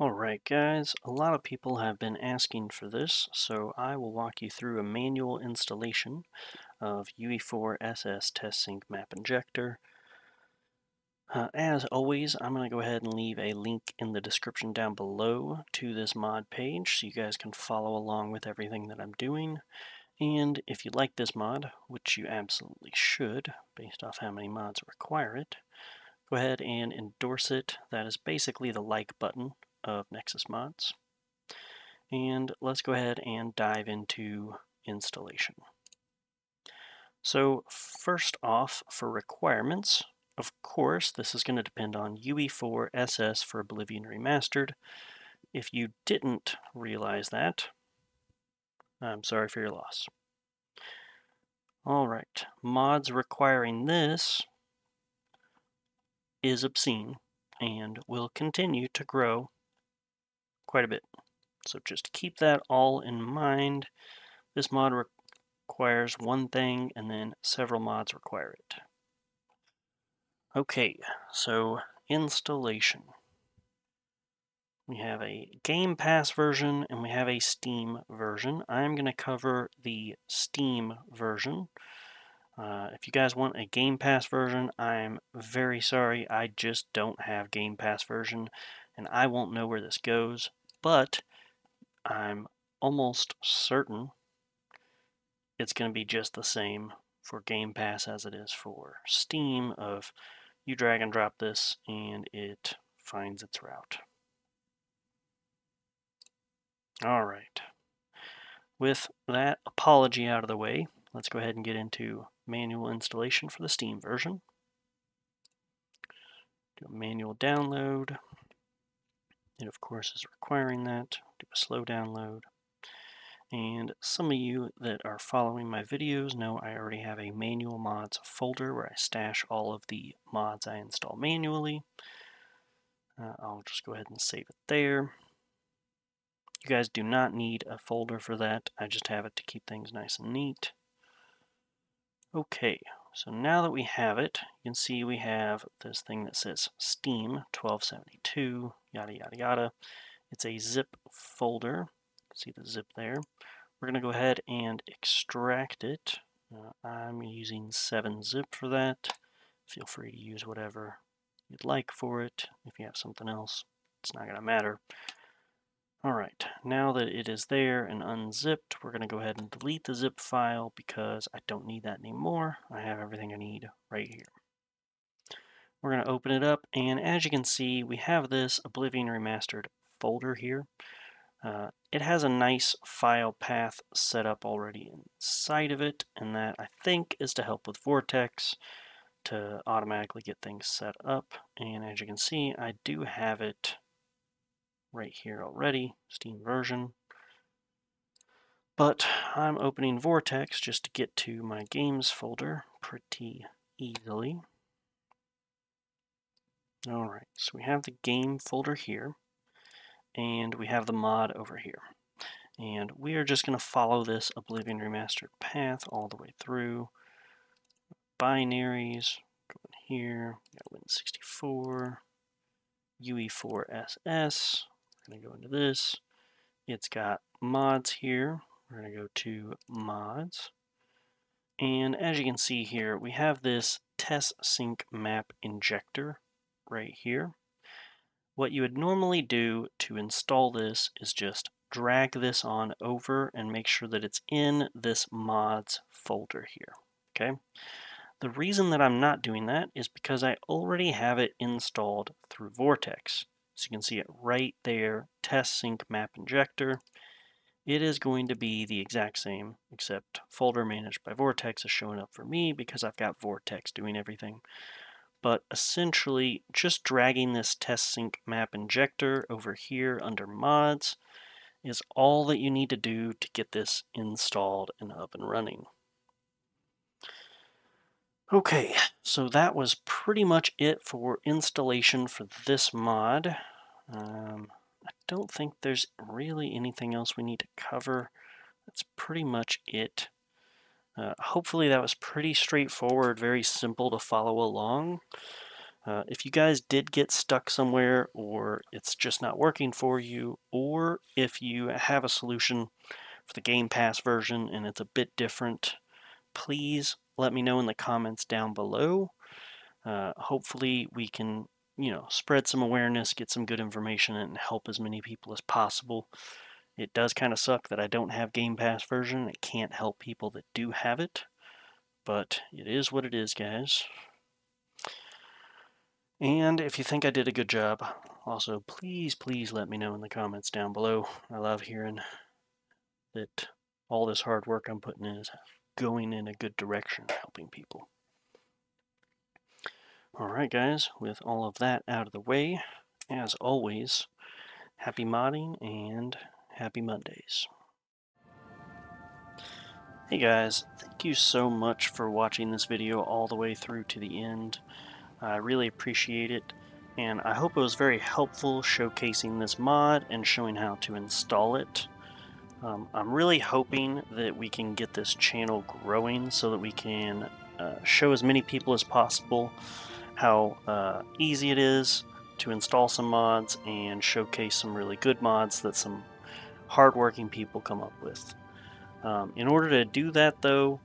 Alright guys, a lot of people have been asking for this, so I will walk you through a manual installation of UE4SS TesSyncMapInjector. As always, I'm going to go ahead and leave a link in the description down below to this mod page so you guys can follow along with everything that I'm doing. And if you like this mod, which you absolutely should based off how many mods require it, go ahead and endorse it. That is basically the like button of Nexus Mods. And let's go ahead and dive into installation. So first off, for requirements, of course this is going to depend on UE4SS for Oblivion Remastered. If you didn't realize that, I'm sorry for your loss. Alright, mods requiring this is obscene and will continue to grow quite a bit. So just keep that all in mind. This mod requires one thing and then several mods require it. Okay, so installation. We have a Game Pass version and we have a Steam version. I'm going to cover the Steam version. If you guys want a Game Pass version, I'm very sorry, I just don't have Game Pass version and I won't know where this goes, but I'm almost certain it's going to be just the same for Game Pass as it is for Steam, of you drag and drop this and it finds its route. Alright, with that apology out of the way, let's go ahead and get into manual installation for the Steam version. Do a manual download. It of course is requiring that. Do a slow download. And some of you that are following my videos know I already have a manual mods folder where I stash all of the mods I install manually. I'll just go ahead and save it there. You guys do not need a folder for that. I just have it to keep things nice and neat. Okay, so now that we have it, you can see we have this thing that says Steam 1272, yada yada yada. It's a zip folder. See the zip there. We're going to go ahead and extract it. I'm using 7zip for that. Feel free to use whatever you'd like for it. If you have something else, it's not going to matter. Alright, now that it is there and unzipped, we're going to go ahead and delete the zip file because I don't need that anymore. I have everything I need right here. We're going to open it up, and as you can see, we have this Oblivion Remastered folder here. It has a nice file path set up already inside of it, and that I think is to help with Vortex to automatically get things set up. And as you can see, I do have it right here already, Steam version. But I'm opening Vortex just to get to my games folder pretty easily. Alright, so we have the game folder here, and we have the mod over here. And we are just going to follow this Oblivion Remastered path all the way through. Binaries, go in here, got Win64, UE4SS. Going to go into this. It's got mods here. We're going to go to mods, and as you can see here, we have this TesSyncMapInjector right here. What you would normally do to install this is just drag this on over and make sure that it's in this mods folder here. Okay. The reason that I'm not doing that is because I already have it installed through Vortex. So you can see it right there, TesSyncMapInjector. It is going to be the exact same, except folder managed by Vortex is showing up for me because I've got Vortex doing everything. But essentially, just dragging this TesSyncMapInjector over here under mods is all that you need to do to get this installed and up and running. Okay, so that was pretty much it for installation for this mod. I don't think there's really anything else we need to cover. That's pretty much it. Hopefully that was pretty straightforward, very simple to follow along. If you guys did get stuck somewhere, or it's just not working for you, or if you have a solution for the Game Pass version and it's a bit different, please let me know in the comments down below. Hopefully we can, you know, spread some awareness, get some good information, and help as many people as possible. It does kind of suck that I don't have Game Pass version. It can't help people that do have it, but it is what it is, guys. And if you think I did a good job, also please let me know in the comments down below. I love hearing that all this hard work I'm putting in is going in a good direction, helping people. Alright guys, with all of that out of the way, as always, happy modding and happy Mondays. Hey guys, thank you so much for watching this video all the way through to the end. I really appreciate it, and I hope it was very helpful showcasing this mod and showing how to install it. I'm really hoping that we can get this channel growing so that we can show as many people as possible how easy it is to install some mods and showcase some really good mods that some hardworking people come up with. In order to do that though,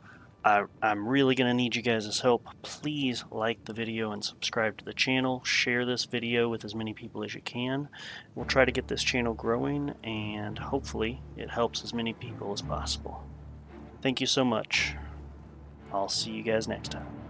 I'm really going to need you guys' help. Please like the video and subscribe to the channel. Share this video with as many people as you can. We'll try to get this channel growing, and hopefully it helps as many people as possible. Thank you so much. I'll see you guys next time.